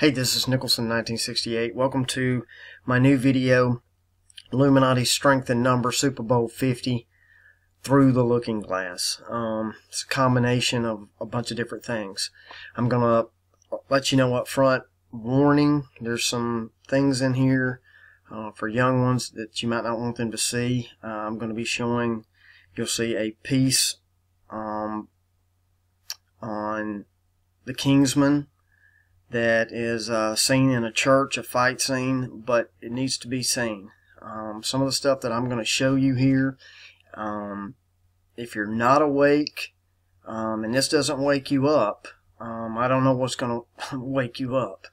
Hey, this is Nicholson1968. Welcome to my new video, Illuminati Strength in Number, Super Bowl 50, Through the Looking Glass. It's a combination of a bunch of different things. I'm going to let you know up front, warning, there's some things in here for young ones that you might not want them to see. I'm going to be showing, you'll see a piece on the Kingsman. That is seen in a church, a fight scene, but it needs to be seen. Some of the stuff that I'm going to show you here, if you're not awake, and this doesn't wake you up, I don't know what's going to wake you up.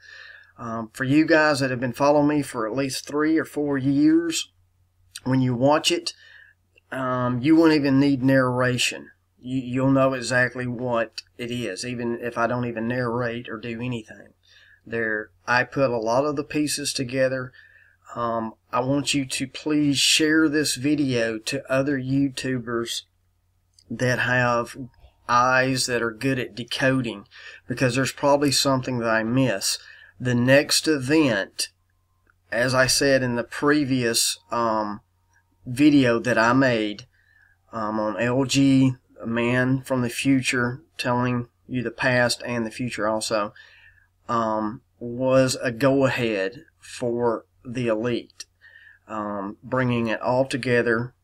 For you guys that have been following me for at least 3 or 4 years, when you watch it, you won't even need narration. You'll know exactly what it is, even if I don't even narrate or do anything. I put a lot of the pieces together. I want you to please share this video to other YouTubers that have eyes that are good at decoding, because there's probably something that I miss. The next event, as I said in the previous video that I made on LG, a man from the future telling you the past and the future also, was a go-ahead for the elite, bringing it all together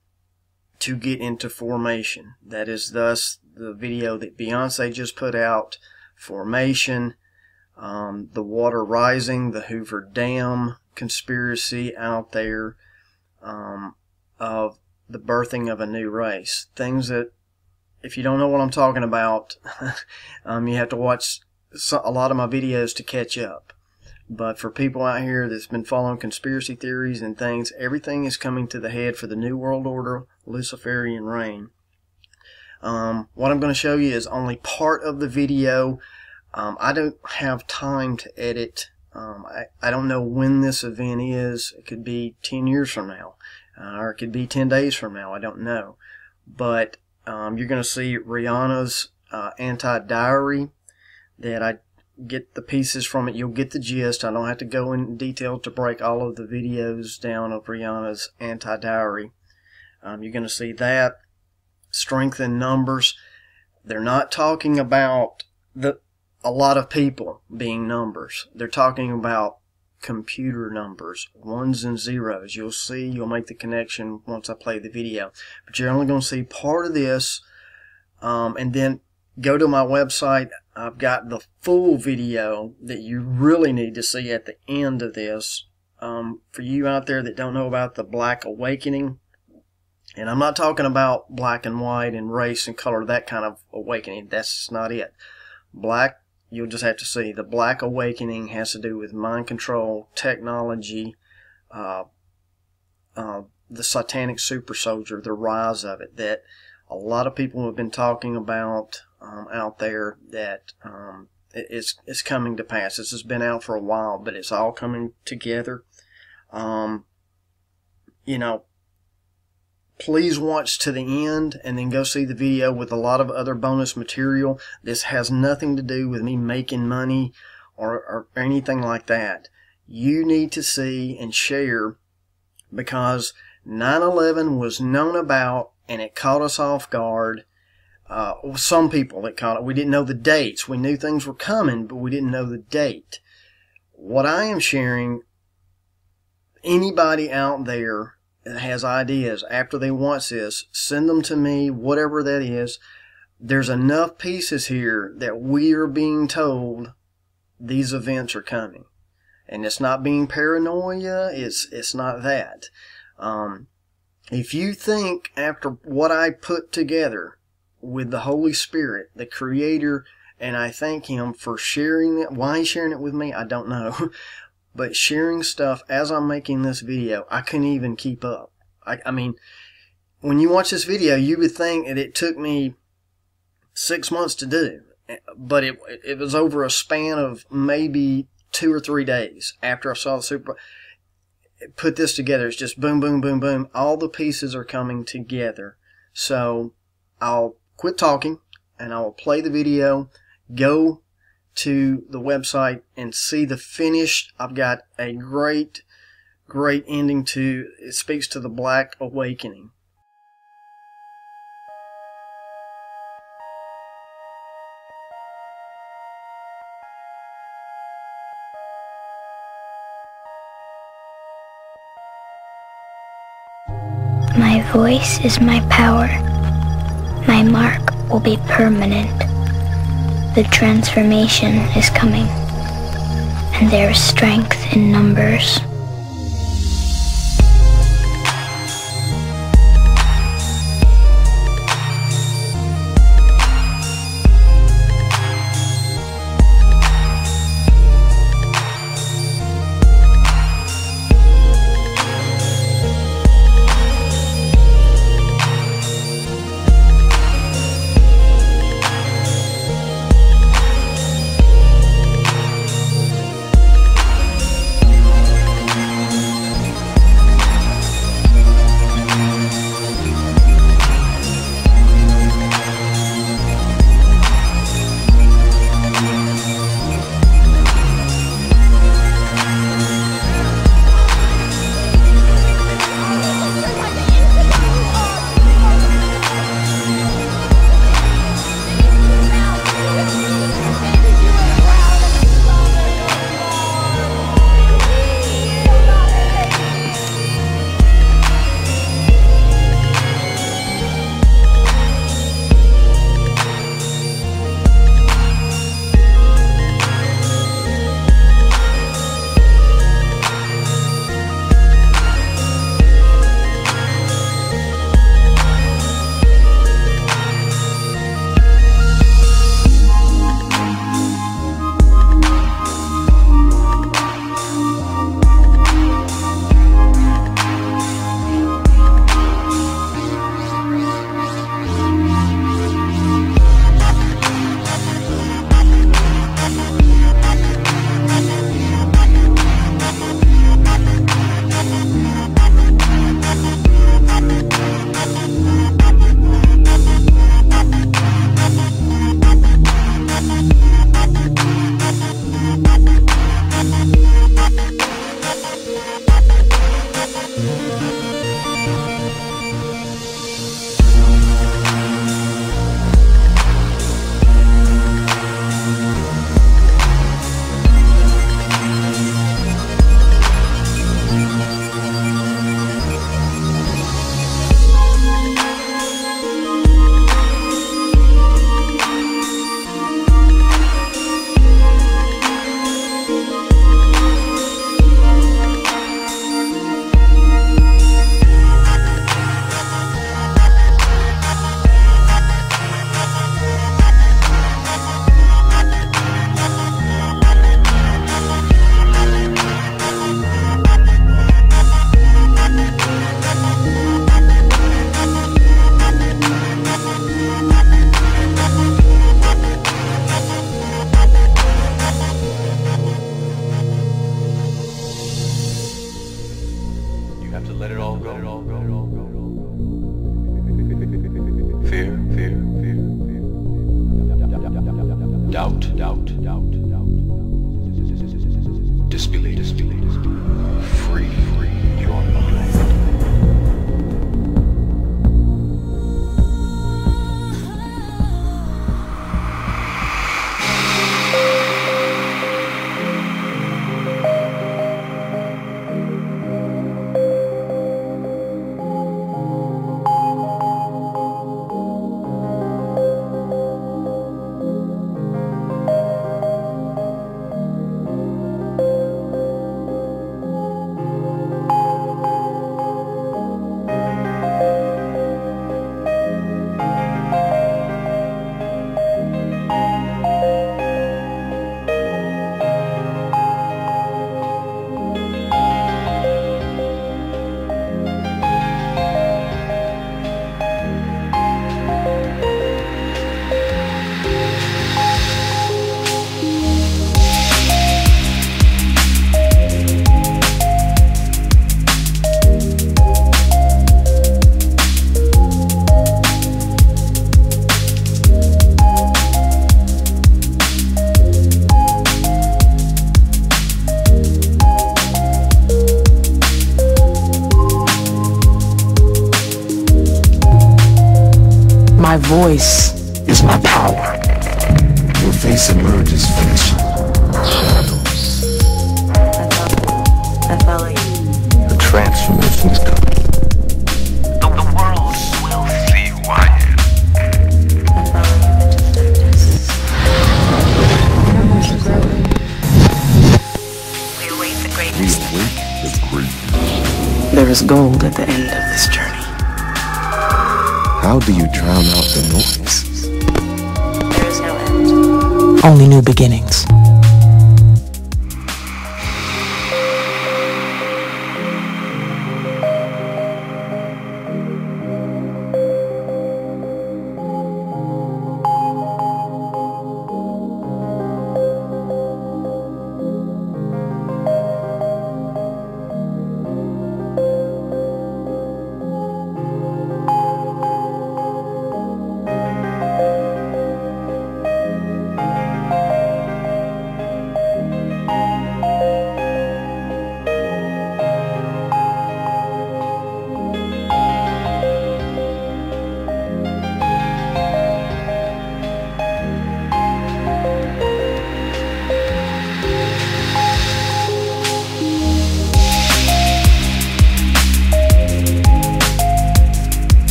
to get into formation. That is thus the video that Beyoncé just put out, Formation, the water rising, the Hoover Dam conspiracy out there, of the birthing of a new race. Things that, if you don't know what I'm talking about, you have to watch a lot of my videos to catch up. But for people out here that's been following conspiracy theories and things, everything is coming to the head for the New World Order, Luciferian reign. What I'm going to show you is only part of the video. I don't have time to edit. I don't know when this event is. It could be 10 years from now, or it could be 10 days from now. I don't know. But you're going to see Rihanna's anti-diary that I get the pieces from it. You'll get the gist. I don't have to go in detail to break all of the videos down of Rihanna's anti-diary. You're going to see that. Strength in numbers. They're not talking about a lot of people being numbers. They're talking about computer numbers, 1s and 0s. You'll see, you'll make the connection once I play the video, but you're only going to see part of this, and then go to my website. I've got the full video that you really need to see at the end of this. For you out there that don't know about the Black Awakening, and I'm not talking about black and white and race and color, that kind of awakening, that's not it. Black, you'll just have to see, the Black Awakening has to do with mind control, technology, the satanic super soldier, the rise of it, that a lot of people have been talking about out there, that it's coming to pass. This has been out for a while, but it's all coming together. You know, please watch to the end and then go see the video with a lot of other bonus material. This has nothing to do with me making money or anything like that. You need to see and share, because 9/11 was known about and it caught us off guard. Some people it caught it. We didn't know the dates. We knew things were coming, but we didn't know the date. What I am sharing, anybody out there that has ideas after they watch this, send them to me, whatever that is. There's enough pieces here that we are being told these events are coming, and it's not being paranoia. It's not that. If you think after what I put together with the Holy Spirit, the Creator, and I thank Him for sharing it. Why He's sharing it with me, I don't know. But sharing stuff as I'm making this video, I couldn't even keep up. I mean, when you watch this video, you would think that it took me 6 months to do, but it was over a span of maybe 2 or 3 days after I saw the Super Bowl. Put this together, it's just boom, boom, boom, boom. All the pieces are coming together. So I'll quit talking and I will play the video. Go to the website and see the finished. I've got a great ending to it. Speaks to the Black Awakening. My voice is my power. My mark will be permanent. The transformation is coming, and there is strength in numbers. voice is my power. Your face emerges from the shadows. I follow you. The transformation is coming. There is gold at the end of this journey. How do you drown out the noise? There is no end. Only new beginnings.